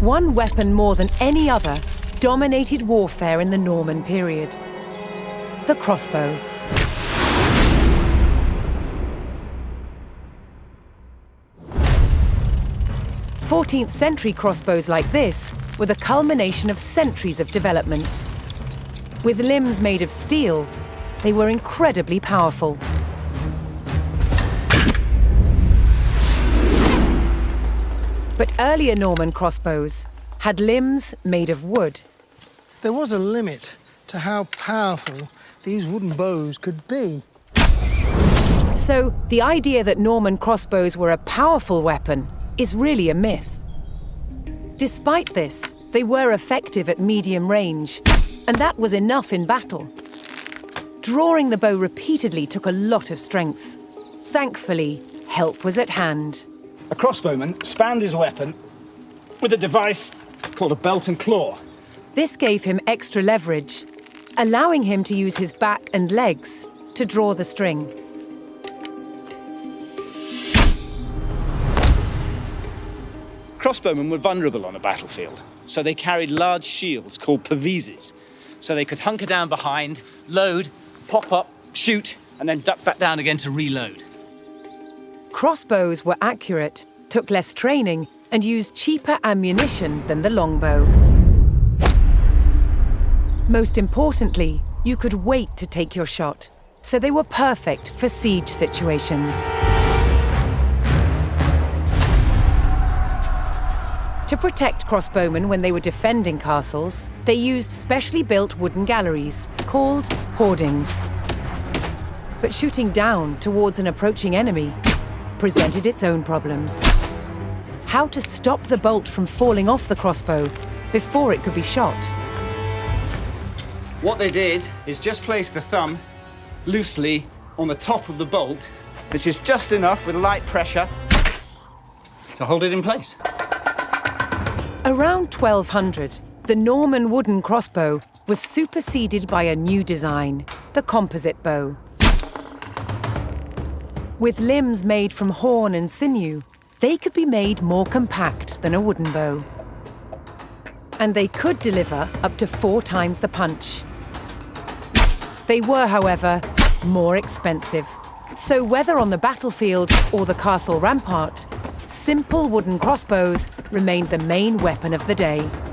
One weapon more than any other dominated warfare in the Norman period: the crossbow. Fourteenth-century crossbows like this were the culmination of centuries of development. With limbs made of steel, they were incredibly powerful. But earlier Norman crossbows had limbs made of wood. There was a limit to how powerful these wooden bows could be. So the idea that Norman crossbows were a powerful weapon is really a myth. Despite this, they were effective at medium range, and that was enough in battle. Drawing the bow repeatedly took a lot of strength. Thankfully, help was at hand. A crossbowman spanned his weapon with a device called a belt and claw. This gave him extra leverage, allowing him to use his back and legs to draw the string. Crossbowmen were vulnerable on a battlefield, so they carried large shields called pavises, so they could hunker down behind, load, pop up, shoot, and then duck back down again to reload. Crossbows were accurate, took less training, and used cheaper ammunition than the longbow. Most importantly, you could wait to take your shot, so they were perfect for siege situations. To protect crossbowmen when they were defending castles, they used specially built wooden galleries called hoardings. But shooting down towards an approaching enemy presented its own problems. How to stop the bolt from falling off the crossbow before it could be shot. What they did is just place the thumb loosely on the top of the bolt, which is just enough with light pressure to hold it in place. Around 1200, the Norman wooden crossbow was superseded by a new design, the composite bow. With limbs made from horn and sinew, they could be made more compact than a wooden bow. And they could deliver up to 4 times the punch. They were, however, more expensive. So whether on the battlefield or the castle rampart, simple wooden crossbows remained the main weapon of the day.